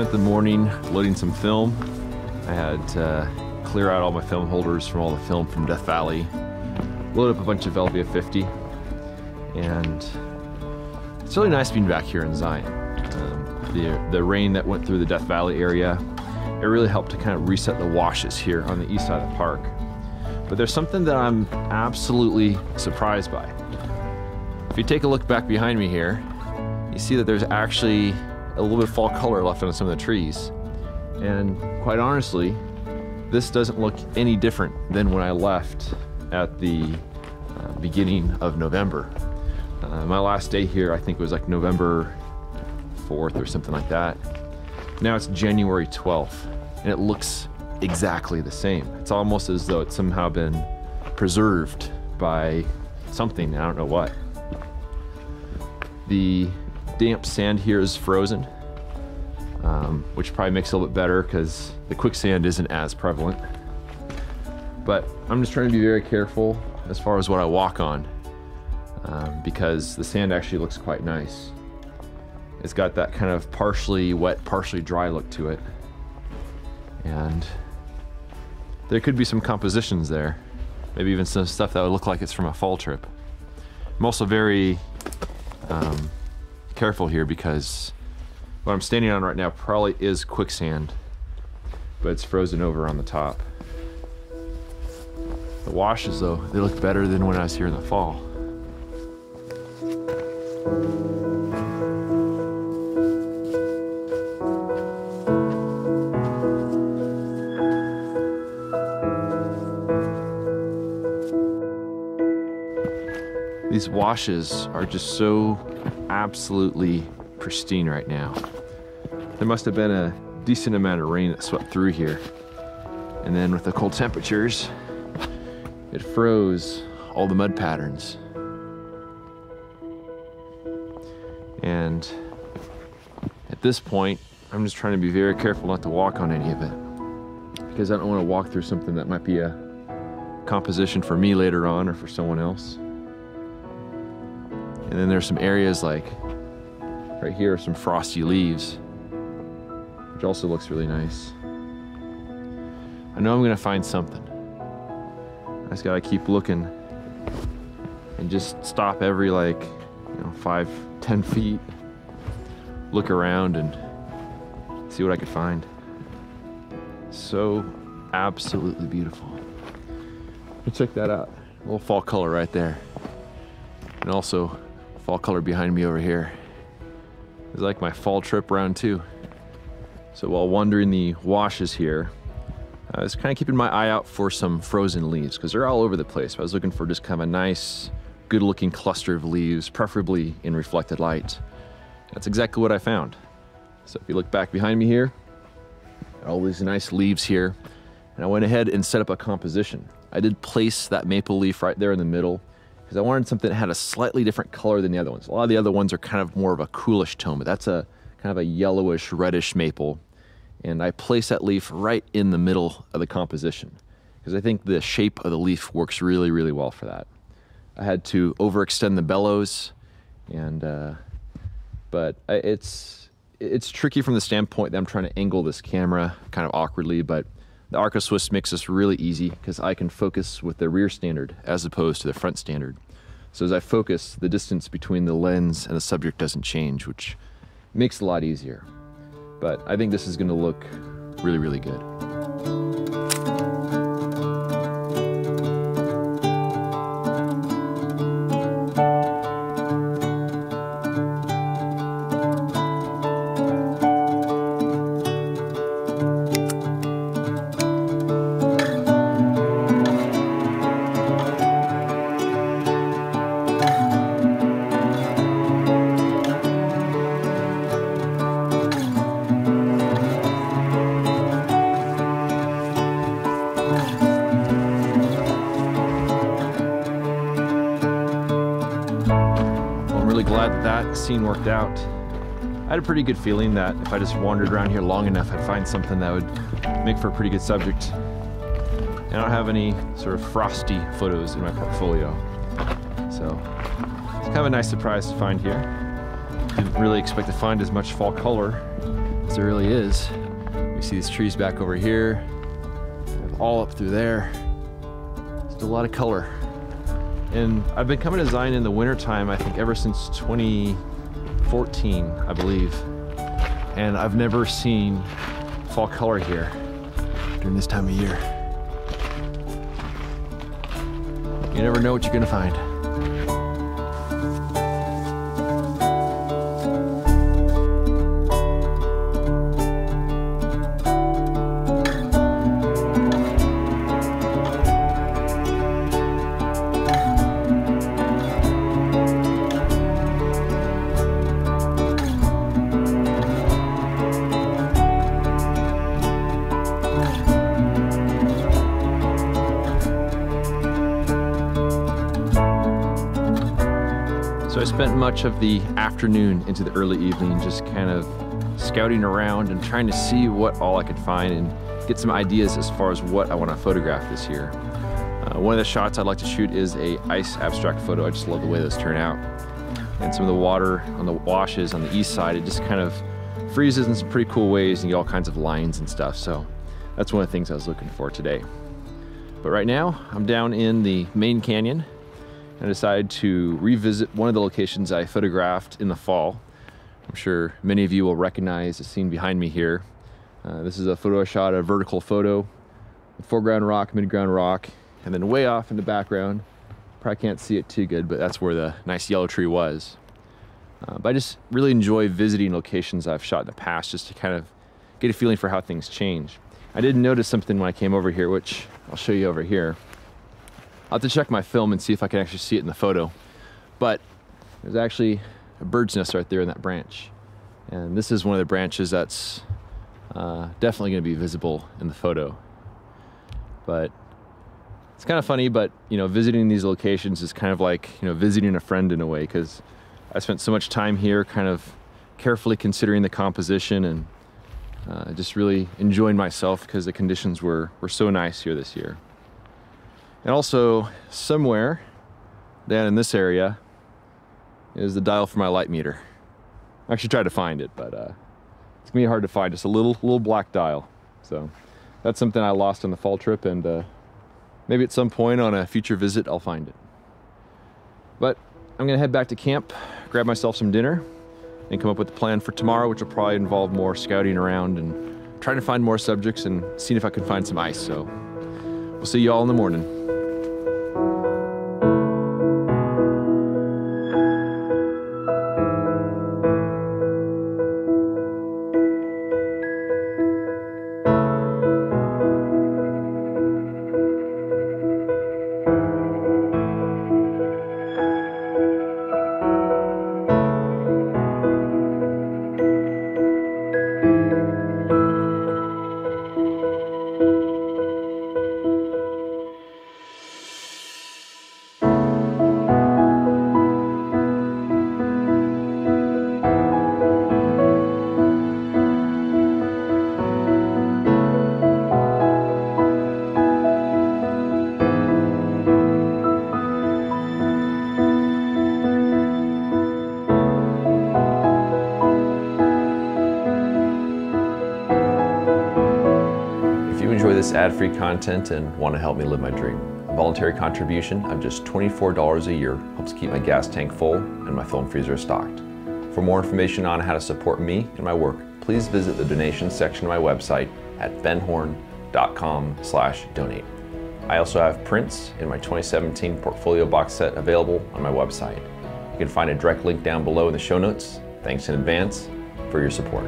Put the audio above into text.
spent the morning loading some film. I had to clear out all my film holders from all the film from Death Valley, load up a bunch of Velvia 50, and it's really nice being back here in Zion. The rain that went through the Death Valley area, it really helped to kind of reset the washes here on the east side of the park. But there's something that I'm absolutely surprised by. If you take a look back behind me here, you see that there's actually a little bit of fall color left on some of the trees. And quite honestly, this doesn't look any different than when I left at the beginning of November. My last day here, I think, was like November 4th or something like that. Now it's January 12th, and it looks exactly the same. It's almost as though it's somehow been preserved by something, I don't know what. The damp sand here is frozen, which probably makes it a little bit better because the quicksand isn't as prevalent. But I'm just trying to be very careful as far as what I walk on, because the sand actually looks quite nice. It's got that kind of partially wet, partially dry look to it. And there could be some compositions there, maybe even some stuff that would look like it's from a fall trip. I'm also very careful here because what I'm standing on right now probably is quicksand, but it's frozen over on the top. The washes, though, they look better than when I was here in the fall. These washes are just so absolutely pristine right now. There must have been a decent amount of rain that swept through here. And then with the cold temperatures, it froze all the mud patterns. And at this point, I'm just trying to be very careful not to walk on any of it, because I don't want to walk through something that might be a composition for me later on or for someone else. And then there's some areas like right here, some frosty leaves, which also looks really nice. I know I'm gonna find something. I just gotta keep looking and just stop every 5-10 feet, look around and see what I could find. So absolutely beautiful. Check that out. A little fall color right there. And also fall color behind me over here. It's like my fall trip round 2. So while wandering the washes here, I was kind of keeping my eye out for some frozen leaves because they're all over the place. But I was looking for just kind of a nice, good looking cluster of leaves, preferably in reflected light. That's exactly what I found. So if you look back behind me here, all these nice leaves here. And I went ahead and set up a composition. I did place that maple leaf right there in the middle, because I wanted something that had a slightly different color than the other ones. A lot of the other ones are kind of more of a coolish tone, but that's a kind of a yellowish, reddish maple. And I placed that leaf right in the middle of the composition, because I think the shape of the leaf works really, really well for that. I had to overextend the bellows, and but it's tricky from the standpoint that I'm trying to angle this camera kind of awkwardly, but the Arca Swiss makes this really easy because I can focus with the rear standard as opposed to the front standard. So as I focus, the distance between the lens and the subject doesn't change, which makes it a lot easier. But I think this is going to look really, really good. Glad that scene worked out. I had a pretty good feeling that if I just wandered around here long enough, I'd find something that would make for a pretty good subject. I don't have any sort of frosty photos in my portfolio, so it's kind of a nice surprise to find here. Didn't really expect to find as much fall color because it really is. You see these trees back over here, all up through there. Just a lot of color. And I've been coming to Zion in the wintertime, I think ever since 2014, I believe. And I've never seen fall color here during this time of year. You never know what you're gonna find. So I spent much of the afternoon into the early evening just kind of scouting around and trying to see what all I could find and get some ideas as far as what I want to photograph this year. One of the shots I'd like to shoot is a ice abstract photo. I just love the way those turn out. And some of the water on the washes on the east side, it just kind of freezes in some pretty cool ways and you get all kinds of lines and stuff. So that's one of the things I was looking for today. But right now I'm down in the main canyon. I decided to revisit one of the locations I photographed in the fall. I'm sure many of you will recognize the scene behind me here. This is a photo I shot, a vertical photo, with foreground rock, midground rock, and then way off in the background. Probably can't see it too good, but that's where the nice yellow tree was. But I just really enjoy visiting locations I've shot in the past just to kind of get a feeling for how things change. I did notice something when I came over here, which I'll show you over here. I'll have to check my film and see if I can actually see it in the photo, but there's actually a bird's nest right there in that branch. And this is one of the branches that's definitely gonna be visible in the photo. But it's kind of funny, but you know, visiting these locations is kind of like, you know, visiting a friend in a way, because I spent so much time here kind of carefully considering the composition and just really enjoying myself because the conditions were so nice here this year. And also, somewhere down in this area is the dial for my light meter. I actually tried to find it, but it's gonna be hard to find, just a little black dial. So that's something I lost on the fall trip, and maybe at some point on a future visit, I'll find it. But I'm gonna head back to camp, grab myself some dinner, and come up with a plan for tomorrow, which will probably involve more scouting around and trying to find more subjects and seeing if I can find some ice. So we'll see you all in the morning. This ad-free content and want to help me live my dream. A voluntary contribution of just $24 a year helps keep my gas tank full and my film freezer stocked. For more information on how to support me and my work, please visit the donations section of my website at benhorn.com/donate. I also have prints in my 2017 portfolio box set available on my website. You can find a direct link down below in the show notes. Thanks in advance for your support.